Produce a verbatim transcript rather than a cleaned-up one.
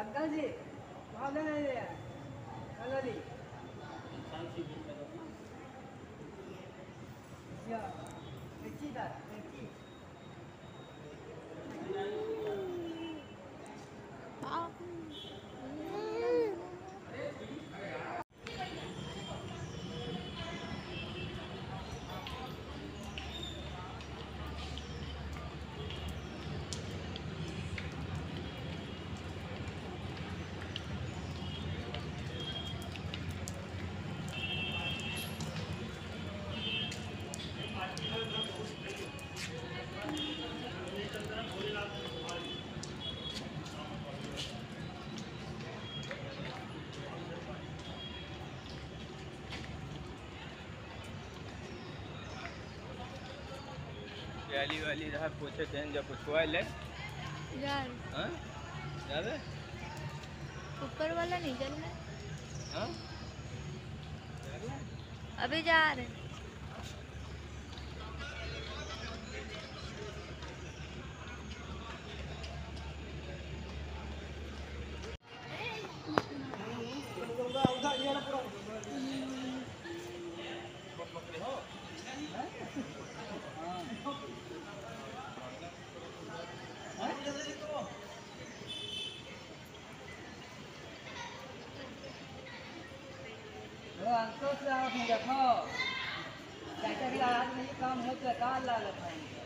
Uncle जी, कहाँ जाना है? अंकल जी, या लड़की था, लड़की। वाली वाली रहा पूछे तेन जब पूछवा ले यार हां जावे ऊपर वाला नहीं चलना हां चलना अभी जा रहे अंकुश साहब मुझे खाओ चाचा की आराधना ये काम मुझे काल लाल है।